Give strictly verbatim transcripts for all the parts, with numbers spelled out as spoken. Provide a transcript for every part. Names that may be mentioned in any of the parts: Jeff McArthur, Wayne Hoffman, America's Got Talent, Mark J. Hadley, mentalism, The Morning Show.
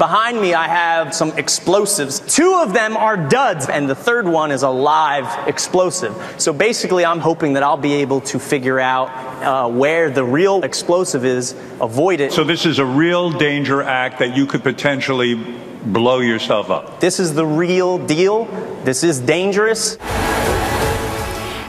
Behind me, I have some explosives. Two of them are duds, and the third one is a live explosive. So basically, I'm hoping that I'll be able to figure out uh, where the real explosive is, avoid it. So this is a real danger act that you could potentially blow yourself up. This is the real deal. This is dangerous.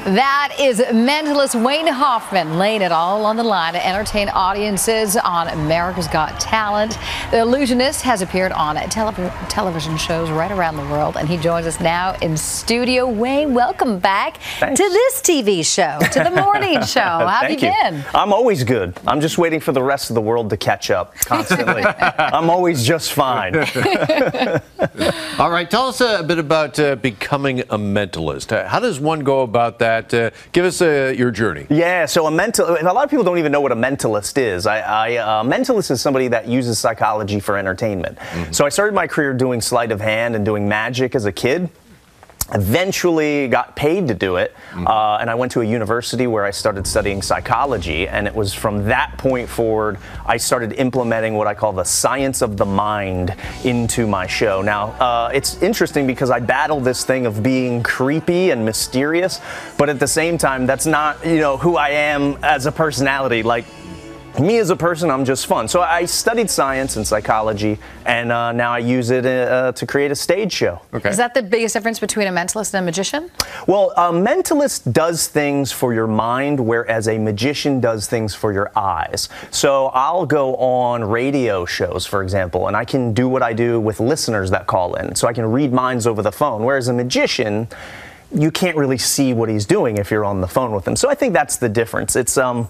That is mentalist Wayne Hoffman laying it all on the line to entertain audiences on America's Got Talent. The illusionist has appeared on tele television shows right around the world, and he joins us now in studio. Wayne, welcome back Thanks. to this T V show, to The Morning Show. How have you been? You. I'm always good. I'm just waiting for the rest of the world to catch up constantly. I'm always just fine. All right, tell us a bit about uh, becoming a mentalist. Uh, how does one go about that? That, uh, give us uh, your journey. Yeah, so a mental, a lot of people don't even know what a mentalist is. I, I, uh, mentalist is somebody that uses psychology for entertainment. Mm-hmm. So I started my career doing sleight of hand and doing magic as a kid. Eventually got paid to do it, mm-hmm. uh, and I went to a university where I started studying psychology, and it was from that point forward I started implementing what I call the science of the mind into my show. Now, uh, it's interesting because I battle this thing of being creepy and mysterious, but at the same time, that's not, you know, who I am as a personality. Like, me as a person, I'm just fun. So I studied science and psychology, and uh, now I use it uh, to create a stage show. Okay. Is that the biggest difference between a mentalist and a magician? Well, a mentalist does things for your mind, whereas a magician does things for your eyes. So I'll go on radio shows, for example, and I can do what I do with listeners that call in. So I can read minds over the phone, whereas a magician, you can't really see what he's doing if you're on the phone with him. So I think that's the difference. It's um.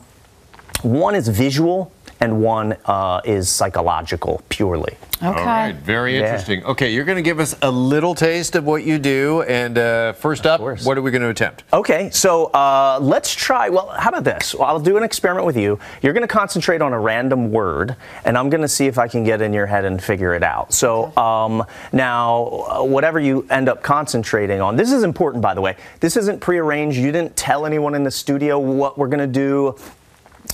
One is visual, and one uh, is psychological, purely. Okay. All right, very interesting. Yeah. Okay, you're going to give us a little taste of what you do, and uh, first up, what are we going to attempt? Okay, so uh, let's try, well, how about this? Well, I'll do an experiment with you. You're going to concentrate on a random word, and I'm going to see if I can get in your head and figure it out. So um, now, whatever you end up concentrating on, this is important, by the way. This isn't prearranged. You didn't tell anyone in the studio what we're going to do.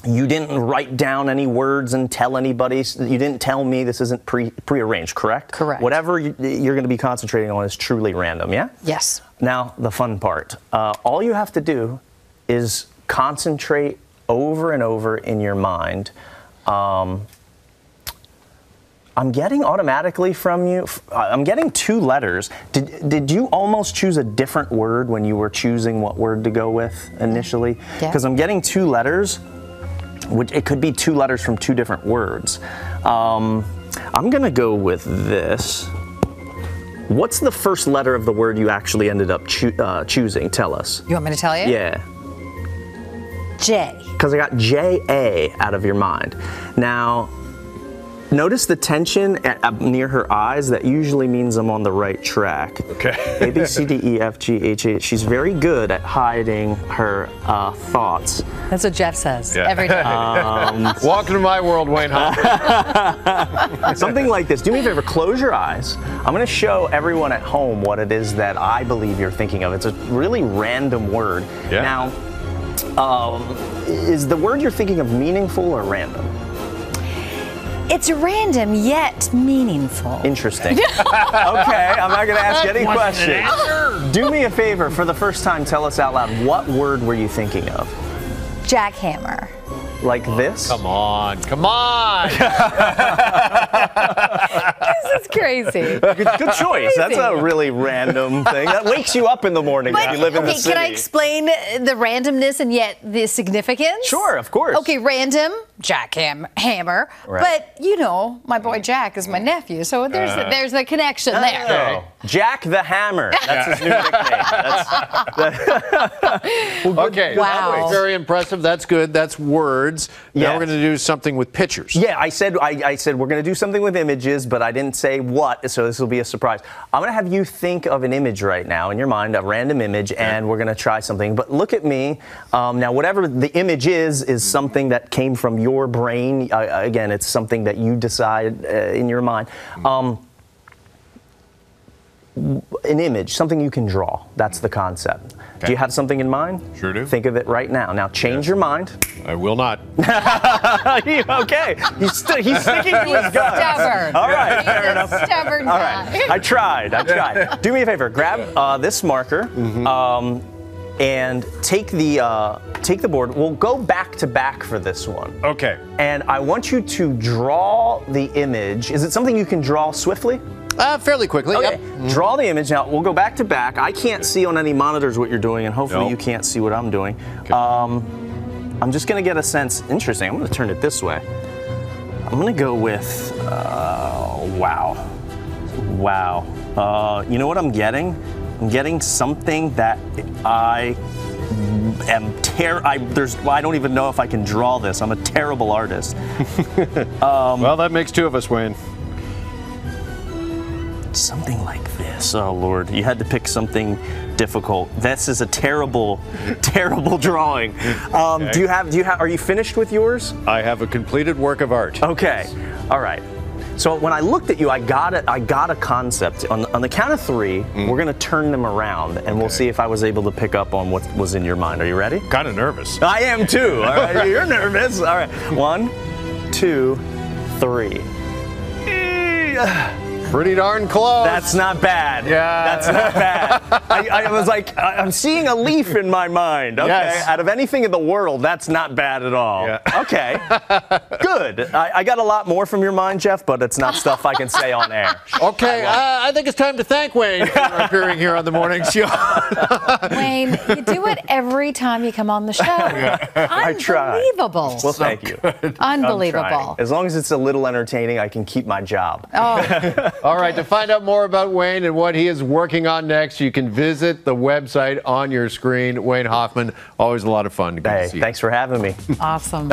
You didn't write down any words and tell anybody. You didn't tell me. This isn't pre prearranged, correct? Correct. Whatever you're going to be concentrating on is truly random, yeah? Yes. Now, the fun part. Uh, all you have to do is concentrate over and over in your mind. Um, I'm getting automatically from you, I'm getting two letters. Did, did you almost choose a different word when you were choosing what word to go with initially? Because yeah. I'm getting two letters. Which it could be two letters from two different words. Um, I'm gonna go with this. What's the first letter of the word you actually ended up choo uh, choosing? Tell us. You want me to tell you? Yeah. J. Because I got J A out of your mind. Now, notice the tension at, uh, near her eyes. That usually means I'm on the right track. Okay. A, B, C, D, E, F, G, H, H. She's very good at hiding her uh, thoughts. That's what Jeff says yeah. every day. Um, Welcome to my world, Wayne Hoffman. Something like this. Do me a favor. Close your eyes. I'm going to show everyone at home what it is that I believe you're thinking of. It's a really random word. Yeah. Now, um, is the word you're thinking of meaningful or random? It's random, yet meaningful. Interesting. Okay, I'm not going to ask any questions. Do me a favor. For the first time, tell us out loud, what word were you thinking of? Jackhammer. Like this? Come on, come on! This is crazy. Good, good choice. Crazy. That's a really random thing. That wakes you up in the morning but, if you live in okay, the city. Can I explain the randomness and yet the significance? Sure, of course. Okay, random, jackhammer, right. But you know, my boy Jack is my nephew, so there's uh, the, there's the connection uh, there. Okay. Jack the Hammer. That's his new nickname. That's, that, well, good, okay, wow. Very impressive. That's good. That's word. Now yes. we're going to do something with pictures. Yeah, I said I, I said we're going to do something with images, but I didn't say what, so this will be a surprise. I'm going to have you think of an image right now in your mind, a random image, okay. and we're going to try something. But look at me. Um, now, whatever the image is, is something that came from your brain. Uh, again, it's something that you decide uh, in your mind. Um, an image, something you can draw. That's the concept. Okay. Do you have something in mind? Sure do. Think of it right now. Now change yes. your mind. I will not. Okay. He's, st he's sticking to he's his guns. Stubborn. All right. He's fair enough. Stubborn. All right. I tried. I tried. Do me a favor. Grab uh, this marker. Mm-hmm. um, And take the uh, take the board. We'll go back to back for this one. Okay. And I want you to draw the image. Is it something you can draw swiftly? Uh, fairly quickly. Okay. Yep. Draw the image. Now we'll go back to back. I can't okay. see on any monitors what you're doing, and hopefully nope. you can't see what I'm doing. Okay. Um, I'm just gonna get a sense. Interesting. I'm gonna turn it this way. I'm gonna go with. Uh, wow. Wow. Uh, you know what I'm getting? I'm getting something that I am ter- I, there's, I don't even know if I can draw this. I'm a terrible artist. um, well, that makes two of us, Wayne. Something like this. Oh, Lord. You had to pick something difficult. This is a terrible, terrible drawing. Um, okay. Do you have, do you have, are you finished with yours? I have a completed work of art. Okay. Yes. All right. So when I looked at you, I got a, I got a concept. On, on the count of three, mm. we're gonna turn them around, and okay. we'll see if I was able to pick up on what was in your mind. Are you ready? Kind of nervous. I am too. All right, you're nervous. All right, one, two, three. Pretty darn close. That's not bad. Yeah. That's not bad. I, I was like, I'm seeing a leaf in my mind. Okay. Yes. Out of anything in the world, that's not bad at all. Yeah. Okay. Good. I, I got a lot more from your mind, Jeff, but it's not stuff I can say on air. Okay. I, uh, I think it's time to thank Wayne for appearing here on The Morning Show. Wayne, you do it every time you come on the show. Yeah. Unbelievable. Well, thank so you. Unbelievable. As long as it's a little entertaining, I can keep my job. Oh. All right, to find out more about Wayne and what he is working on next, you can visit the website on your screen. Wayne Hoffman, always a lot of fun. Good hey, to see you. Thanks for having me. Awesome.